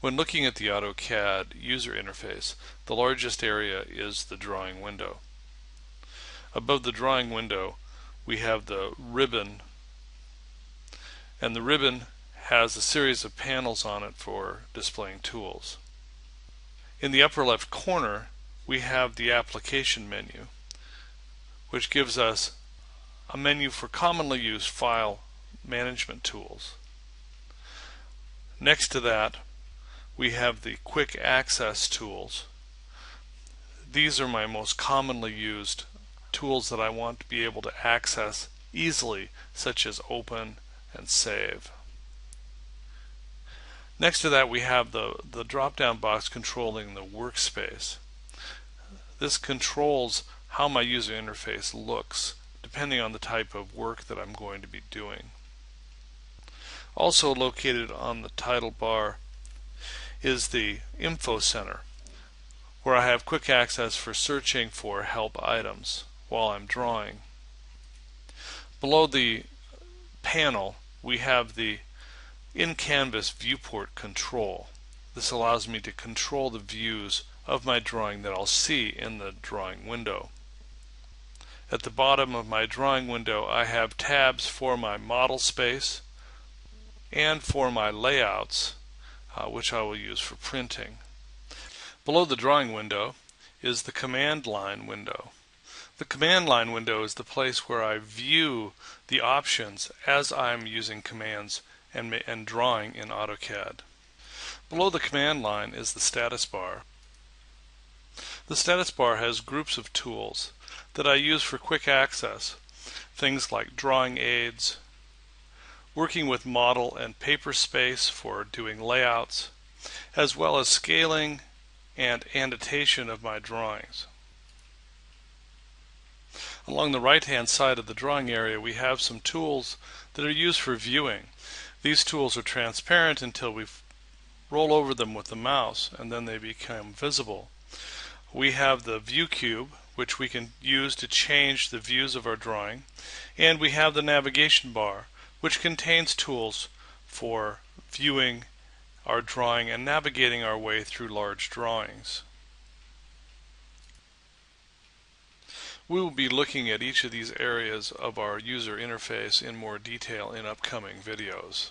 When looking at the AutoCAD user interface, the largest area is the drawing window. Above the drawing window, we have the ribbon, and the ribbon has a series of panels on it for displaying tools. In the upper left corner, we have the Application Menu, which gives us a menu for commonly used file management tools. Next to that, we have the Quick Access Tools. These are my most commonly used tools that I want to be able to access easily, such as open and save. Next to that, we have the drop-down box controlling the workspace. This controls how my user interface looks, depending on the type of work that I'm going to be doing. Also located on the title bar is the Info Center, where I have quick access for searching for help items while I'm drawing. Below the panel, we have the InCanvas Viewport control. This allows me to control the views of my drawing that I'll see in the drawing window. At the bottom of my drawing window, I have tabs for my Model Space and for my Layouts, which I will use for printing. Below the drawing window is the Command Line window. The Command Line window is the place where I view the options as I'm using commands and drawing in AutoCAD. Below the Command Line is the Status Bar. The Status Bar has groups of tools that I use for quick access, things like drawing aids, working with model and paper space for doing layouts, as well as scaling and annotation of my drawings. Along the right-hand side of the drawing area, we have some tools that are used for viewing. These tools are transparent until we roll over them with the mouse, and then they become visible. We have the View Cube, which we can use to change the views of our drawing, and we have the Navigation Bar, which contains tools for viewing our drawing and navigating our way through large drawings. We will be looking at each of these areas of our user interface in more detail in upcoming videos.